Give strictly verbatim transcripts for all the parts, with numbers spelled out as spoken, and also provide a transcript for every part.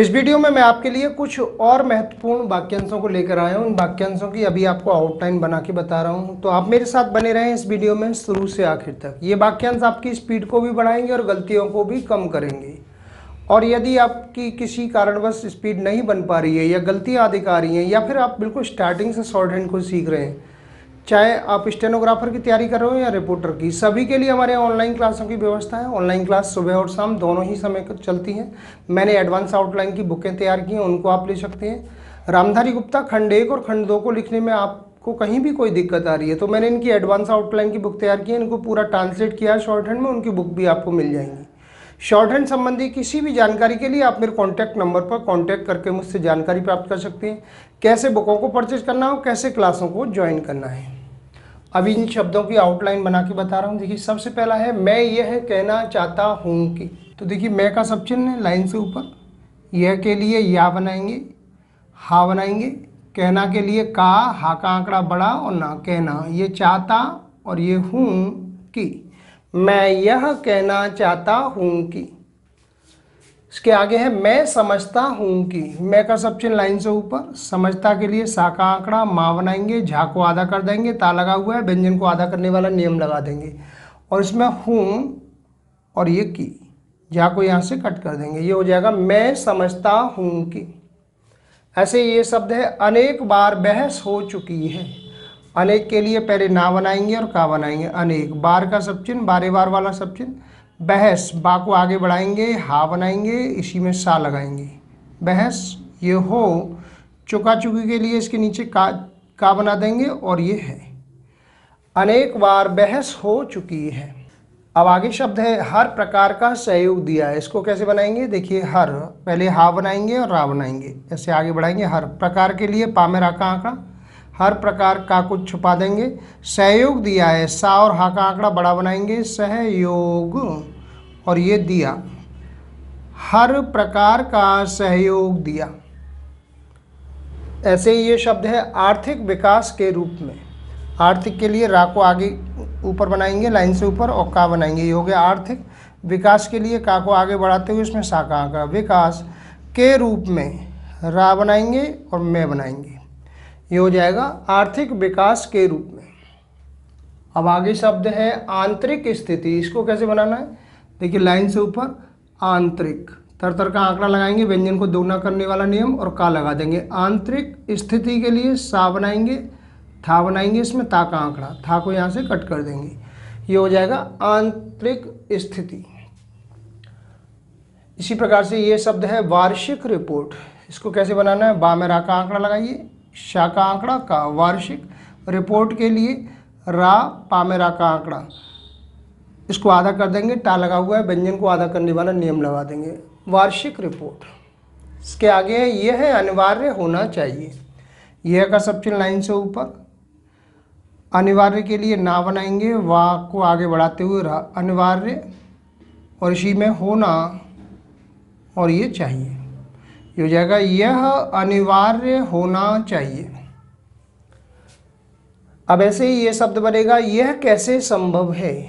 इस वीडियो में मैं आपके लिए कुछ और महत्वपूर्ण वाक्यांशों को लेकर आया हूँ। उन वाक्यांशों की अभी आपको आउटलाइन बना के बता रहा हूँ, तो आप मेरे साथ बने रहें इस वीडियो में शुरू से आखिर तक। ये वाक्यांश आपकी स्पीड को भी बढ़ाएंगे और गलतियों को भी कम करेंगे। और यदि आपकी किसी कारणवश स्पीड नहीं बन पा रही है या गलतियाँ अधिक आ रही हैं, या फिर आप बिल्कुल स्टार्टिंग से शॉर्ट हैंड को सीख रहे हैं, चाहे आप स्टेनोग्राफर की तैयारी कर रहे हो या रिपोर्टर की, सभी के लिए हमारे ऑनलाइन क्लासों की व्यवस्था है। ऑनलाइन क्लास सुबह और शाम दोनों ही समय पर चलती हैं। मैंने एडवांस आउटलाइन की बुकें तैयार की हैं, उनको आप ले सकते हैं। रामधारी गुप्ता खंड एक और खंड दो को लिखने में आपको कहीं भी कोई दिक्कत आ रही है तो मैंने इनकी एडवांस आउटलाइन की बुक तैयार की है, इनको पूरा ट्रांसलेट किया है शॉर्ट हैंड में, उनकी बुक भी आपको मिल जाएंगी। शॉर्ट हैंड संबंधी किसी भी जानकारी के लिए आप मेरे कॉन्टैक्ट नंबर पर कॉन्टैक्ट करके मुझसे जानकारी प्राप्त कर सकते हैं। कैसे बुकों को परचेज करना हो, कैसे क्लासों को ज्वाइन करना है, अभी इन शब्दों की आउटलाइन बना के बता रहा हूँ। देखिए, सबसे पहला है मैं यह कहना चाहता हूँ कि, तो देखिए मैं का सब चिन्ह है लाइन से ऊपर। यह के लिए या बनाएंगे, हा बनाएंगे। कहना के लिए का, हा का आंकड़ा बड़ा और ना कहना। ये चाहता और ये हूँ कि, मैं यह कहना चाहता हूँ कि। इसके आगे है मैं समझता हूँ कि, मैं का सब चिन्ह लाइन से ऊपर। समझता के लिए सा का आंकड़ा, माँ बनाएंगे, झा को आधा कर देंगे, ता लगा हुआ है, व्यंजन को आधा करने वाला नियम लगा देंगे। और इसमें हूँ और ये की, झा को यहाँ से कट कर देंगे, ये हो जाएगा मैं समझता हूँ कि। ऐसे ये शब्द है अनेक बार बहस हो चुकी है। अनेक के लिए पहले ना बनाएंगे और का बनाएंगे। अनेक, बार का सब चिन्ह, बारे बार वाला सब चिन्ह। बहस, बा को आगे बढ़ाएंगे, हा बनाएंगे, इसी में सा लगाएंगे, बहस। ये हो, चुका चुकी के लिए इसके नीचे का का बना देंगे और ये है अनेक बार बहस हो चुकी है। अब आगे शब्द है हर प्रकार का सहयोग दिया है। इसको कैसे बनाएंगे, देखिए हर पहले हा बनाएंगे और रा बनाएंगे, ऐसे आगे बढ़ाएंगे। हर प्रकार के लिए पा में रा का आंकड़ा, हर प्रकार का कुछ छुपा देंगे। सहयोग दिया है, सा और हा का आंकड़ा बड़ा बनाएंगे, सहयोग और ये दिया, हर प्रकार का सहयोग दिया। ऐसे ही ये शब्द है आर्थिक विकास के रूप में। आर्थिक के लिए रा को आगे ऊपर बनाएंगे लाइन से ऊपर और का बनाएंगे, ये हो गया आर्थिक। विकास के लिए का को आगे बढ़ाते हुए इसमें सा का आंकड़ा। विकास के रूप में रा बनाएंगे और मैं बनाएंगे, ये हो जाएगा आर्थिक विकास के रूप में। अब आगे शब्द है आंतरिक स्थिति। इसको कैसे बनाना है, देखिए लाइन से ऊपर आंतरिक, तर तर का आंकड़ा लगाएंगे, व्यंजन को दोगुना करने वाला नियम और का लगा देंगे। आंतरिक स्थिति के लिए सा बनाएंगे, था बनाएंगे, इसमें ता का आंकड़ा, था को यहाँ से कट कर देंगे, ये हो जाएगा आंतरिक स्थिति। इसी प्रकार से ये शब्द है वार्षिक रिपोर्ट। इसको कैसे बनाना है, बा में रा का आंकड़ा लगाइए, शा का आंकड़ा का। वार्षिक रिपोर्ट के लिए रा, पा में रा का आंकड़ा, इसको आधा कर देंगे, टा लगा हुआ है, व्यंजन को आधा करने वाला नियम लगा देंगे, वार्षिक रिपोर्ट। इसके आगे है यह है अनिवार्य होना चाहिए। यह का सब चिन्ह लाइन से ऊपर। अनिवार्य के लिए ना बनाएंगे, वा को आगे बढ़ाते हुए रा, अनिवार्य और इसी में होना और ये चाहिए, ये हो जाएगा यह अनिवार्य होना चाहिए। अब ऐसे ही ये शब्द बनेगा यह कैसे संभव है।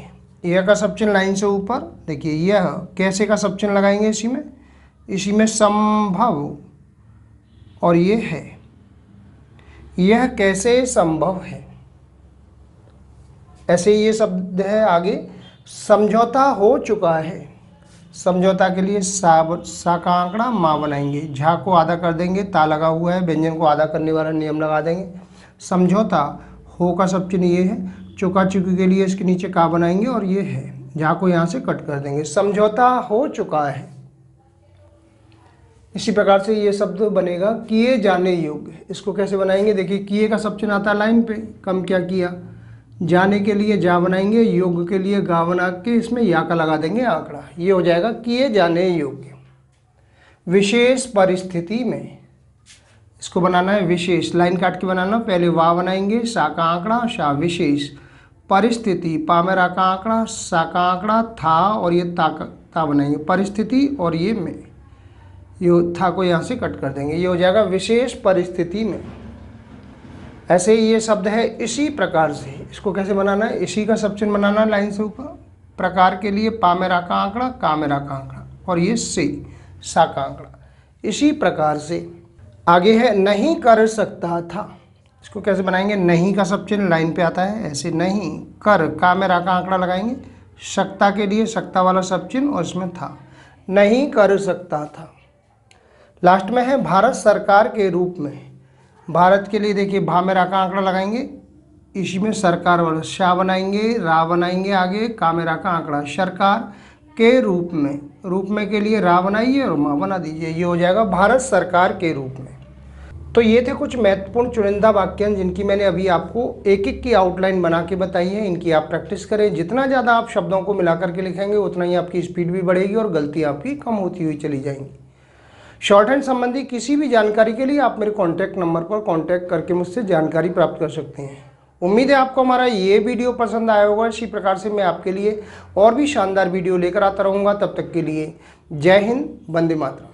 यह का सब चिन्ह लाइन से ऊपर, देखिए यह कैसे का सब चिन्ह लगाएंगे, इसी में इसी में संभव और ये है, यह कैसे संभव है। ऐसे ही ये शब्द है आगे समझौता हो चुका है। समझौता के लिए सा सा का आंकड़ा, माँ बनाएंगे, झा को आधा कर देंगे, ता लगा हुआ है, व्यंजन को आधा करने वाला नियम लगा देंगे। समझौता, हो का सब चिन्ह ये है। चुका चुकी के लिए इसके नीचे का बनाएंगे और ये है, झा को यहाँ से कट कर देंगे, समझौता हो चुका है। इसी प्रकार से ये शब्द बनेगा किए जाने योग्य। इसको कैसे बनाएंगे, देखिए किए का सब चिन्ह आता है लाइन पे, कम क्या किया। जाने के लिए जा बनाएंगे, योग के लिए गा बना के इसमें या का लगा देंगे आंकड़ा, ये हो जाएगा किए जाने योग्य। विशेष परिस्थिति में इसको बनाना है विशेष, लाइन काट के बनाना, पहले वा बनाएंगे, सा का आंकड़ा, शा। विशेष परिस्थिति, पा में रा का आंकड़ा, सा का आंकड़ा, था और ये ता का ता बनाएंगे, परिस्थिति और ये में, ये था को यहाँ से कट कर देंगे, ये हो जाएगा विशेष परिस्थिति में। ऐसे ही ये शब्द है इसी प्रकार से। इसको कैसे बनाना है, इसी का सब चिन्ह बनाना लाइन से ऊपर। प्रकार के लिए पा में रा का आंकड़ा, का में रा का आंकड़ा और ये से, सा का आंकड़ा, इसी प्रकार से आगे है नहीं कर सकता था। इसको कैसे बनाएंगे? नहीं का सब चिन्ह लाइन पे आता है, ऐसे नहीं कर का में रा का आंकड़ा लगाएंगे सकता के लिए, सकता वाला सब चिन्ह और इसमें था, नहीं कर सकता था। लास्ट में है भारत सरकार के रूप में, भारत के लिए देखिए भा में रा का आंकड़ा लगाएंगे, इसी में सरकार वाला शाह बनाएंगे, रा बनाएंगे, आगे का में रा का आंकड़ा, सरकार के रूप में, रूप में के लिए रा बनाइए और माँ बना दीजिए, ये हो जाएगा भारत सरकार के रूप में। तो ये थे कुछ महत्वपूर्ण चुनिंदा वाक्यांश जिनकी मैंने अभी आपको एक एक की आउटलाइन बना के बताई है। इनकी आप प्रैक्टिस करें, जितना ज़्यादा आप शब्दों को मिलाकर के लिखेंगे उतना ही आपकी स्पीड भी बढ़ेगी और गलती आपकी कम होती हुई चली जाएंगी। शॉर्ट हैंड संबंधी किसी भी जानकारी के लिए आप मेरे कॉन्टैक्ट नंबर पर कॉन्टैक्ट करके मुझसे जानकारी प्राप्त कर सकते हैं। उम्मीद है आपको हमारा ये वीडियो पसंद आया होगा। इसी प्रकार से मैं आपके लिए और भी शानदार वीडियो लेकर आता रहूँगा। तब तक के लिए जय हिंद, वंदे मातरम।